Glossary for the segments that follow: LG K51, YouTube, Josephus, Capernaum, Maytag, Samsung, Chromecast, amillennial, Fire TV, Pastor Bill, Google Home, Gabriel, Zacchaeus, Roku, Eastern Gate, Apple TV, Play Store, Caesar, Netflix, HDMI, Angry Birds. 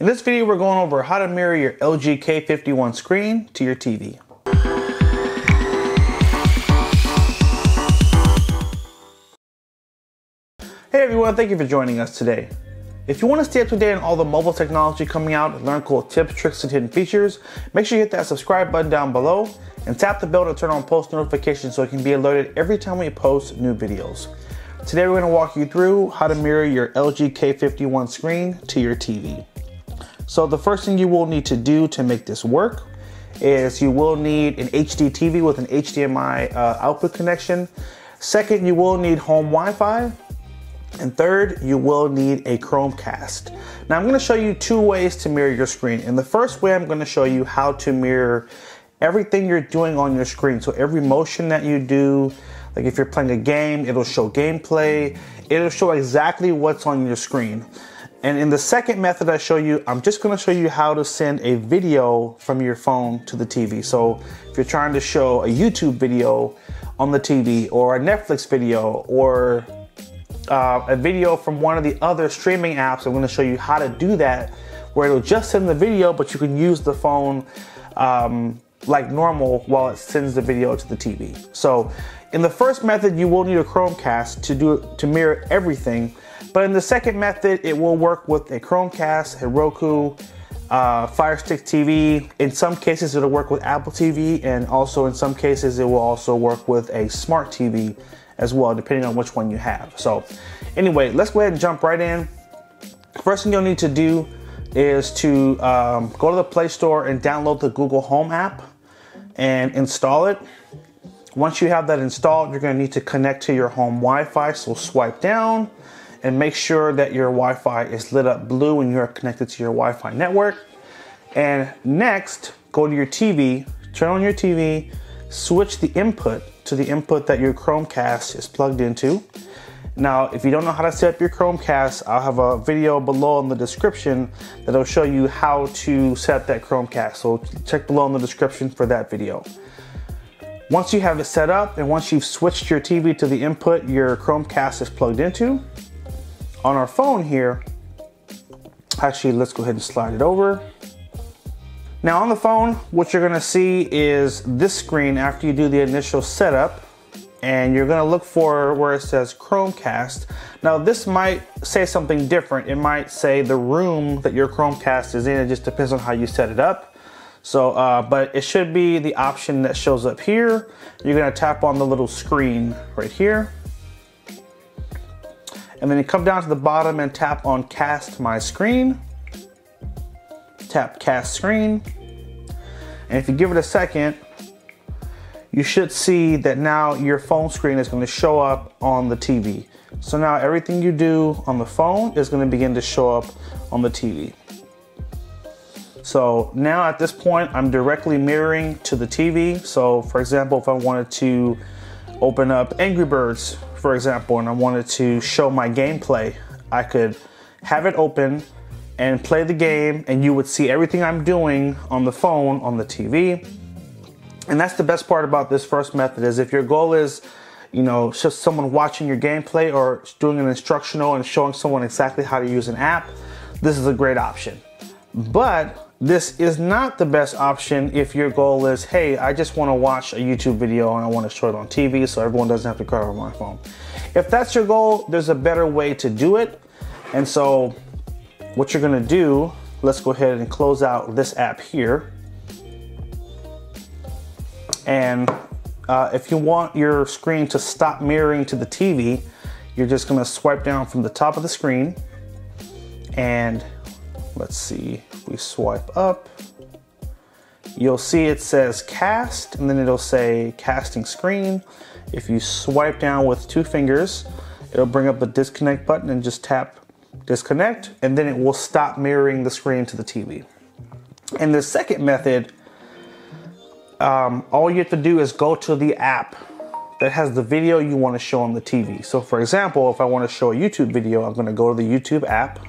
In this video, we're going over how to mirror your LG K51 screen to your TV. Hey everyone, thank you for joining us today. If you want to stay up to date on all the mobile technology coming out and learn cool tips, tricks, and hidden features, make sure you hit that subscribe button down below and tap the bell to turn on post notifications so you can be alerted every time we post new videos. Today we're going to walk you through how to mirror your LG K51 screen to your TV. So the first thing you will need to do to make this work is you will need an HD TV with an HDMI output connection. Second, you will need home Wi-Fi. And third, you will need a Chromecast. Now I'm going to show you two ways to mirror your screen. In the first way, I'm going to show you how to mirror everything you're doing on your screen. So every motion that you do, like if you're playing a game, it'll show gameplay. It'll show exactly what's on your screen. And in the second method I show you, I'm just going to show you how to send a video from your phone to the TV. So if you're trying to show a YouTube video on the TV or a Netflix video or a video from one of the other streaming apps. I'm going to show you how to do that, where it'll just send the video, but you can use the phone like normal while it sends the video to the TV. So in the first method, you will need a Chromecast to mirror everything. But in the second method, it will work with a Chromecast, a Roku, Fire TV. In some cases, it'll work with Apple TV, and also in some cases, it will also work with a smart TV as well, depending on which one you have. So anyway, let's go ahead and jump right in. First thing you'll need to do is to go to the Play Store and download the Google Home app and install it. Once you have that installed, you're gonna need to connect to your home Wi-Fi. So swipe down and make sure that your Wi-Fi is lit up blue and you're connected to your Wi-Fi network. And next, go to your TV, turn on your TV, switch the input to the input that your Chromecast is plugged into. Now, if you don't know how to set up your Chromecast, I'll have a video below in the description that'll show you how to set up that Chromecast. So check below in the description for that video. Once you have it set up and once you've switched your TV to the input your Chromecast is plugged into, on our phone here, actually, let's go ahead and slide it over. Now on the phone, what you're gonna see is this screen after you do the initial setup, and you're gonna look for where it says Chromecast. Now this might say something different. It might say the room that your Chromecast is in. It just depends on how you set it up. So, but it should be the option that shows up here. You're gonna tap on the little screen right here. And then you come down to the bottom and tap on Cast My Screen. Tap Cast Screen, and if you give it a second, you should see that now your phone screen is going to show up on the TV. So now everything you do on the phone is going to begin to show up on the TV. So now at this point, I'm directly mirroring to the TV. So for example, if I wanted to open up Angry Birds, for example, and I wanted to show my gameplay, I could have it open and play the game, and you would see everything I'm doing on the phone on the TV. And that's the best part about this first method, is if your goal is, you know, just someone watching your gameplay or doing an instructional and showing someone exactly how to use an app, this is a great option. But this is not the best option if your goal is, hey, I just want to watch a YouTube video and I want to show it on TV so everyone doesn't have to cry over my phone. If that's your goal, there's a better way to do it. And so what you're gonna do, let's go ahead and close out this app here. And if you want your screen to stop mirroring to the TV, you're just gonna swipe down from the top of the screen. And let's see, if we swipe up, you'll see it says Cast, and then it'll say Casting Screen. If you swipe down with two fingers, it'll bring up the disconnect button and just tap disconnect, and then it will stop mirroring the screen to the TV. In the second method, all you have to do is go to the app that has the video you want to show on the TV. So for example, if I want to show a YouTube video, I'm going to go to the YouTube app.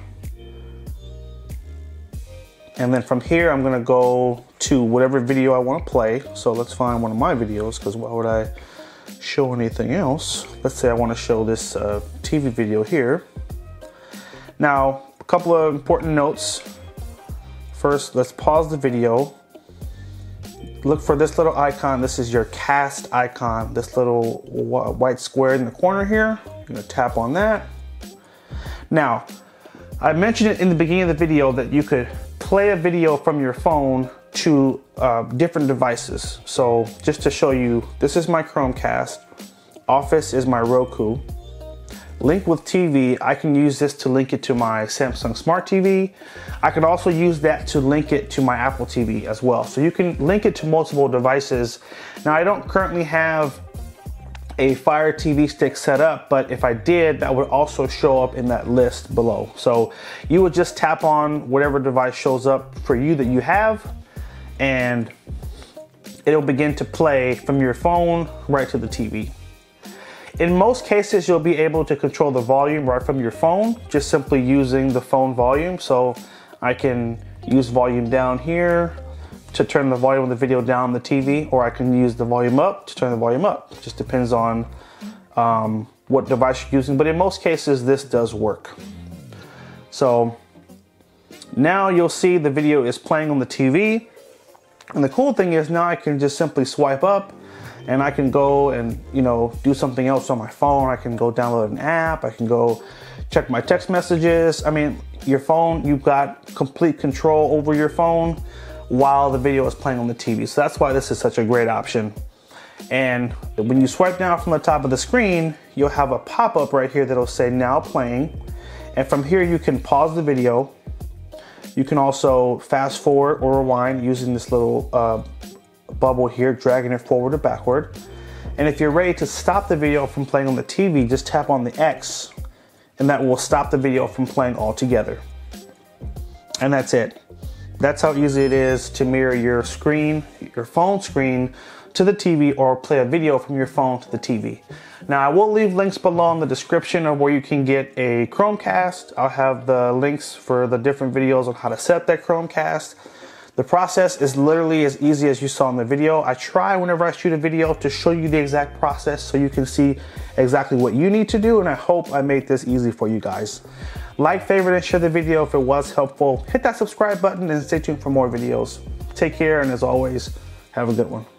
And then from here, I'm going to go to whatever video I want to play. So let's find one of my videos, because why would I show anything else? Let's say I want to show this TV video here. Now, a couple of important notes. First, let's pause the video. Look for this little icon. This is your cast icon, this little white square in the corner here. I'm gonna tap on that. Now, I mentioned it in the beginning of the video that you could play a video from your phone to different devices. So just to show you, this is my Chromecast. Office is my Roku. Link with TV, I can use this to link it to my Samsung Smart TV. I could also use that to link it to my Apple TV as well. So you can link it to multiple devices. Now, I don't currently have a Fire TV stick set up, but if I did, that would also show up in that list below. So you would just tap on whatever device shows up for you that you have, and it'll begin to play from your phone right to the TV. In most cases, you'll be able to control the volume right from your phone, just simply using the phone volume. So I can use volume down here to turn the volume of the video down the TV, or I can use the volume up to turn the volume up. Just depends on what device you're using, but in most cases, this does work. So now you'll see the video is playing on the TV. And the cool thing is now I can just simply swipe up and I can go and, you know, do something else on my phone. I can go download an app. I can go check my text messages. I mean, your phone, you've got complete control over your phone while the video is playing on the TV. So that's why this is such a great option. And when you swipe down from the top of the screen, you'll have a pop-up right here that'll say now playing. And from here, you can pause the video. You can also fast forward or rewind using this little bubble here, dragging it forward or backward. And if you're ready to stop the video from playing on the TV, just tap on the X, and that will stop the video from playing altogether. And that's it. That's how easy it is to mirror your screen, your phone screen, to the TV, or play a video from your phone to the TV. Now, I will leave links below in the description of where you can get a Chromecast. I'll have the links for the different videos on how to set up that Chromecast. The process is literally as easy as you saw in the video. I try whenever I shoot a video to show you the exact process so you can see exactly what you need to do, and I hope I made this easy for you guys. Like, favorite, and share the video if it was helpful. Hit that subscribe button and stay tuned for more videos. Take care, and as always, have a good one.